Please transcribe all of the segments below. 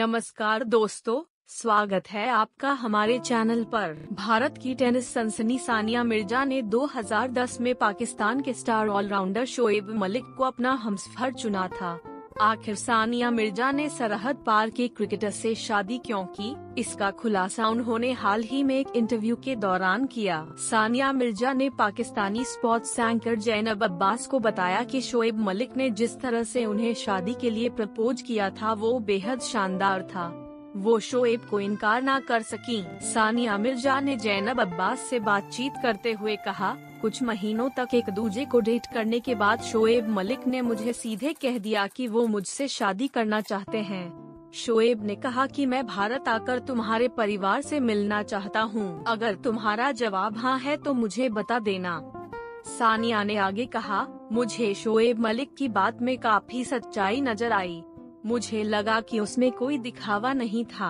नमस्कार दोस्तों, स्वागत है आपका हमारे चैनल पर। भारत की टेनिस सनसनी सानिया मिर्जा ने 2010 में पाकिस्तान के स्टार ऑलराउंडर शोएब मलिक को अपना हमसफर चुना था। आखिर सानिया मिर्जा ने सरहद पार के क्रिकेटर से शादी क्यों की, इसका खुलासा उन्होंने हाल ही में एक इंटरव्यू के दौरान किया। सानिया मिर्जा ने पाकिस्तानी स्पोर्ट्स एंकर जैनब अब्बास को बताया कि शोएब मलिक ने जिस तरह से उन्हें शादी के लिए प्रपोज किया था वो बेहद शानदार था। वो शोएब को इनकार ना कर सकी। सानिया मिर्जा ने जैनब अब्बास से बातचीत करते हुए कहा, कुछ महीनों तक एक दूजे को डेट करने के बाद शोएब मलिक ने मुझे सीधे कह दिया कि वो मुझसे शादी करना चाहते हैं। शोएब ने कहा कि मैं भारत आकर तुम्हारे परिवार से मिलना चाहता हूँ, अगर तुम्हारा जवाब हाँ है तो मुझे बता देना। सानिया ने आगे कहा, मुझे शोएब मलिक की बात में काफी सच्चाई नजर आई। मुझे लगा कि उसमें कोई दिखावा नहीं था,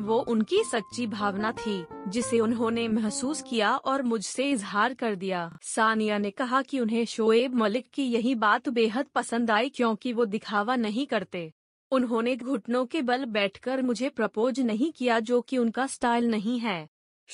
वो उनकी सच्ची भावना थी जिसे उन्होंने महसूस किया और मुझसे इजहार कर दिया। सानिया ने कहा कि उन्हें शोएब मलिक की यही बात बेहद पसंद आई क्योंकि वो दिखावा नहीं करते। उन्होंने घुटनों के बल बैठकर मुझे प्रपोज नहीं किया, जो कि उनका स्टाइल नहीं है।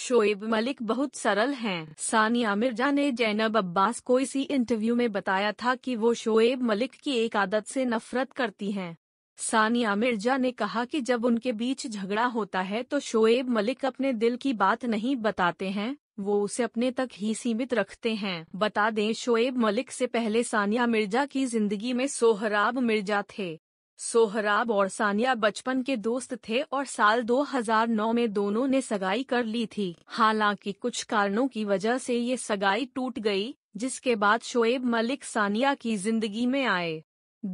शोएब मलिक बहुत सरल हैं। सानिया मिर्जा ने जैनब अब्बास को इसी इंटरव्यू में बताया था कि वो शोएब मलिक की एक आदत से नफरत करती हैं। सानिया मिर्जा ने कहा कि जब उनके बीच झगड़ा होता है तो शोएब मलिक अपने दिल की बात नहीं बताते हैं, वो उसे अपने तक ही सीमित रखते हैं। बता दें, शोएब मलिक से पहले सानिया मिर्जा की जिंदगी में सोहराब मिर्जा थे। सोहराब और सानिया बचपन के दोस्त थे और साल 2009 में दोनों ने सगाई कर ली थी। हालांकि कुछ कारणों की वजह से ये सगाई टूट गई, जिसके बाद शोएब मलिक सानिया की जिंदगी में आए।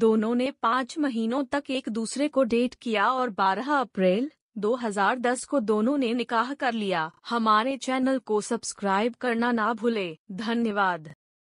दोनों ने 5 महीनों तक एक दूसरे को डेट किया और 12 अप्रैल 2010 को दोनों ने निकाह कर लिया। हमारे चैनल को सब्सक्राइब करना ना भूलें। धन्यवाद।